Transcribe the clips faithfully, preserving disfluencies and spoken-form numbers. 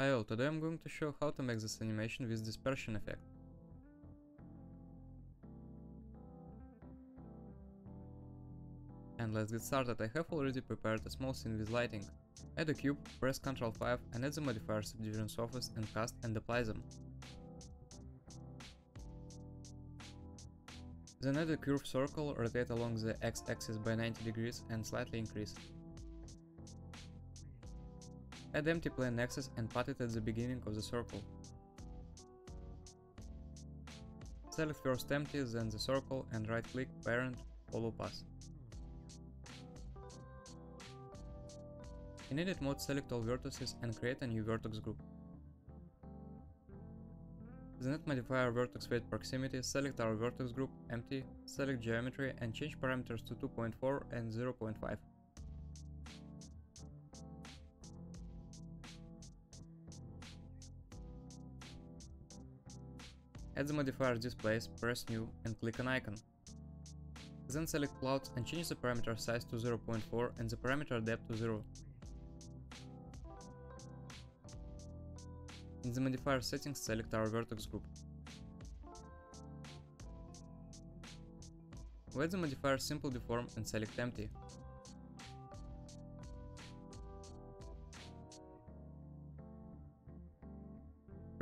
Hi all, today I'm going to show how to make this animation with dispersion effect. And let's get started. I have already prepared a small scene with lighting. Add a cube, press Ctrl five and add the modifier subdivision surface and cast and apply them. Then add a curved circle, rotate along the x-axis by ninety degrees and slightly increase. Add empty plane axis and pat it at the beginning of the circle. Select first empty, then the circle and right-click Parent, Follow Path. In edit mode, select all vertices and create a new vertex group. The net modifier vertex weight proximity, select our vertex group, empty, select geometry and change parameters to two point four and zero point five. Add the modifier Displace, press New and click an icon. Then select Clouds and change the parameter size to zero point four and the parameter depth to zero. In the modifier settings, select our vertex group. We add the modifier Simple Deform and select Empty.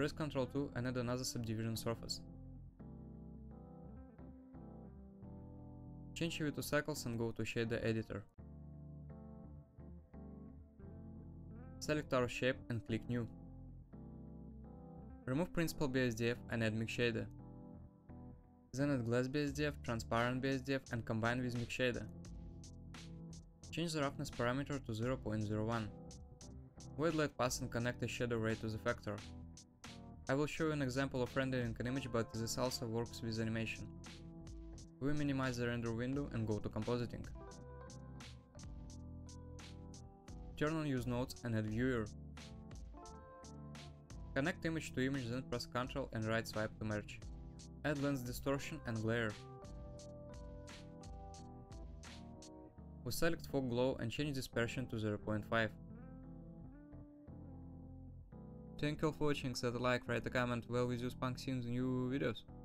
Press Ctrl two and add another subdivision surface. Change E V to Cycles and go to Shader Editor. Select our shape and click New. Remove principal B S D F and add mix shader. Then add glass B S D F, transparent B S D F and combine with mix shader. Change the roughness parameter to zero point zero one. We add light path and connect the shadow ray to the vector. I will show you an example of rendering an image, but this also works with animation. We minimize the render window and go to compositing. Turn on use nodes and add viewer. Connect image to image, then press Ctrl and right swipe to merge. Add lens distortion and glare. We select fog glow and change dispersion to zero point five. Thank you all for watching, set a like, write a comment, well with you spunk see in the new videos.